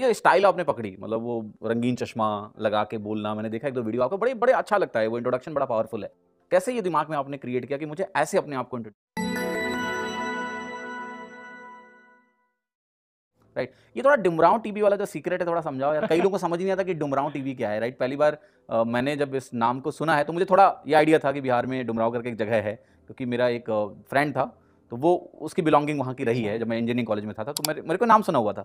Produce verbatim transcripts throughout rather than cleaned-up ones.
ये स्टाइल आपने पकड़ी, मतलब वो रंगीन चश्मा लगा के बोलना, मैंने देखा एक दो वीडियो आपको, बड़े बड़े अच्छा लगता है, वो इंट्रोडक्शन बड़ा पावरफुल है। कैसे ये दिमाग में आपने क्रिएट किया कि मुझे ऐसे अपने आप को इंट्रोड्यूस? राइट, ये थोड़ा डुमरांव टीवी वाला जो सीक्रेट है थोड़ा समझाओ यार, कई लोगों को समझ नहीं आता कि डुमरांव टीवी क्या है। राइट, पहली बार आ, मैंने जब इस नाम को सुना है तो मुझे थोड़ा ये आइडिया था कि बिहार में डुमरांव करके एक जगह है, क्योंकि मेरा एक फ्रेंड था तो वो उसकी बिलोंगिंग वहाँ की रही है, जब मैं इंजीनियरिंग कॉलेज में था, था तो मेरे मेरे को नाम सुना हुआ था,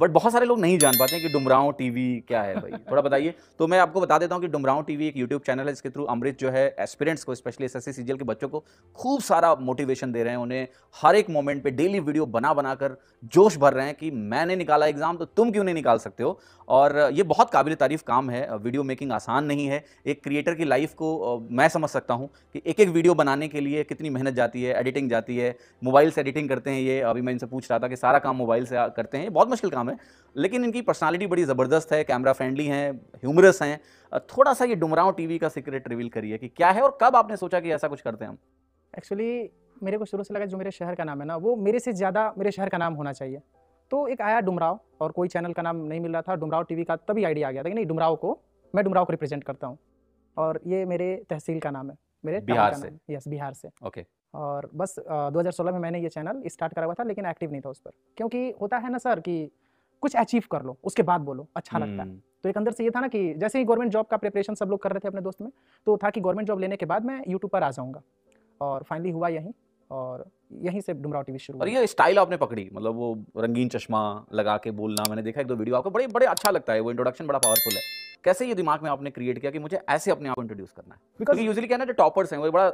बट बहुत सारे लोग नहीं जान पाते हैं कि डुमरांव टीवी क्या है। भाई थोड़ा बताइए। तो मैं आपको बता देता हूँ कि डुमरांव टीवी एक यूट्यूब चैनल है, इसके थ्रू अमृत जो है एस्पिरेंट्स को, स्पेशली एसएससी सीजीएल के बच्चों को खूब सारा मोटिवेशन दे रहे हैं, उन्हें हर एक मोमेंट पे डेली वीडियो बना बनाकर जोश भर रहे हैं कि मैंने निकाला एग्जाम तो तुम क्यों नहीं निकाल सकते हो। और ये बहुत काबिल तारीफ काम है, वीडियो मेकिंग आसान नहीं है, एक क्रिएटर की लाइफ को मैं समझ सकता हूँ कि एक एक वीडियो बनाने के लिए कितनी मेहनत जाती है, एडिटिंग जाती है, मोबाइल से एडिटिंग करते हैं ये, अभी मैं इनसे पूछ रहा था कि सारा काम मोबाइल से करते हैं, बहुत मुश्किल काम है, लेकिन इनकी पर्सनालिटी बड़ी ज़बरदस्त है, कैमरा फ्रेंडली हैं, ह्यूमरस हैं। थोड़ा सा ये डुमरांव टीवी का सीक्रेट रिवील करिए कि क्या है और कब आपने सोचा कि ऐसा कुछ करते हैं हम। एक्चुअली मेरे को शुरू से लगा जो मेरे शहर का नाम है ना, वो मेरे से ज़्यादा मेरे शहर का नाम होना चाहिए, तो एक आया डुमरांव और कोई चैनल का नाम नहीं मिल रहा था, डुमरांव टीवी का तभी आइडिया आ गया था कि नहीं, डुमरांव को मैं डुमरांव को रिप्रेजेंट करता हूँ, और ये मेरे तहसील का नाम है, मेरे बिहार से, यस बिहार से, ओके। और बस दो हज़ार सोलह में मैंने ये चैनल स्टार्ट करा हुआ था, लेकिन एक्टिव नहीं था उस पर, क्योंकि होता है ना सर कि कुछ अचीव कर लो उसके बाद बोलो, अच्छा लगता है। तो एक अंदर से ये था ना कि जैसे ही गवर्नमेंट जॉब का प्रिपरेशन सब लोग कर रहे थे अपने दोस्त में, तो था कि गवर्नमेंट जॉब लेने के बाद मैं यूट्यूब पर आ जाऊँगा, और फाइनली हुआ यहीं, और यहीं से डुमरांव टीवी शुरू। और ये स्टाइल आपने पकड़ी, मतलब वो रंगीन चश्मा लगा के बोलना, मैंने देखा एक दो वीडियो आपको, बड़े बड़े अच्छा लगता है, वो इंट्रोडक्शन बड़ा पावरफुल है। कैसे ये दिमाग में आपने क्रिएट किया कि मुझे ऐसे अपने आप को इंट्रोड्यूस करना है? बिकॉज यूजली क्या है ना, जो टॉपर्स हैं वो बड़ा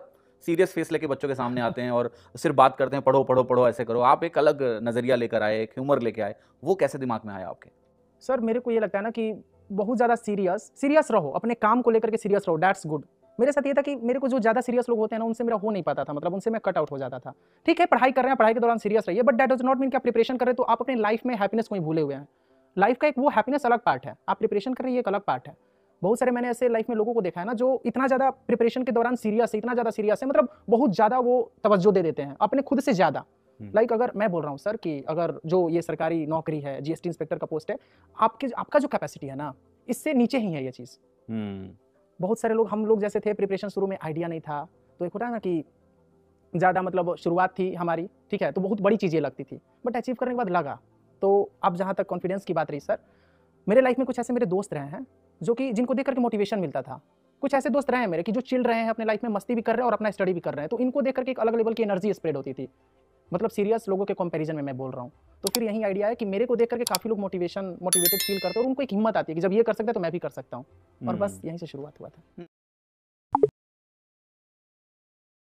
सीरियस फेस लेके बच्चों के सामने आते हैं और सिर्फ बात करते हैं पढ़ो पढ़ो पढ़ो ऐसे करो, आप एक अलग नज़रिया लेकर आए, एक ह्यूमर लेके आए, वो कैसे दिमाग में आया आपके? सर मेरे को ये लगता है ना कि बहुत ज़्यादा सीरियस सीरियस रहो, अपने काम को लेकर के सीरियस रहो, दैट्स गुड। मेरे साथ ये था कि मेरे को जो ज़्यादा सीरियस लोग होते हैं ना उनसे मेरा हो नहीं पाता था, मतलब उनसे मैं कट आउट हो जाता था। ठीक है, पढ़ाई कर रहे हैं, पढ़ाई के दौरान सीरियस रहिए, but that does not mean कि आप प्रिपरेशन कर रहे हो तो आप अपने लाइफ में हैप्पीनेस को ही भूले हुए हैं। लाइफ का एक वो हैप्पीनेस अलग पार्ट है, आप प्रिपरेशन कर रहे हैं एक अलग पार्ट है। बहुत सारे मैंने ऐसे लाइफ में लोगों को देखा है ना जो इतना ज़्यादा प्रिपरेशन के दौरान सीरियस है, इतना ज़्यादा सीरियस है, मतलब बहुत ज़्यादा वो तवज्जो दे देते हैं अपने खुद से ज़्यादा। लाइक अगर मैं बोल रहा हूँ सर कि अगर जो ये सरकारी नौकरी है, जीएसटी इंस्पेक्टर का पोस्ट है, आपके आपका जो कैपेसिटी है ना इससे नीचे ही है ये चीज़। बहुत सारे लोग, हम लोग जैसे थे, प्रिपरेशन शुरू में आइडिया नहीं था, तो एक होता है ना कि ज़्यादा मतलब शुरुआत थी हमारी, ठीक है, तो बहुत बड़ी चीज़ें लगती थी, बट अचीव करने के बाद लगा। तो अब जहाँ तक कॉन्फिडेंस की बात रही सर, मेरे लाइफ में कुछ ऐसे मेरे दोस्त रहे हैं जो कि जिनको देख करके मोटिवेशन मिलता था, कुछ ऐसे दोस्त रहे हैं मेरे कि जो चिल रहे हैं अपने लाइफ में, मस्ती भी कर रहे हैं और अपना स्टडी भी कर रहे हैं, तो इनको देख करके एक अलग लेवल की एनर्जी स्प्रेड होती थी, मतलब सीरियस लोगों के कंपैरिजन में मैं बोल रहा हूँ। तो फिर यही आइडिया है कि मेरे को देख करके काफी लोग मोटिवेशन मोटिवेटेड फील करते हैं और उनको एक हिम्मत आती है कि जब ये कर सकता है तो मैं भी कर सकता हूँ, और बस यहीं से शुरुआत हुआ था।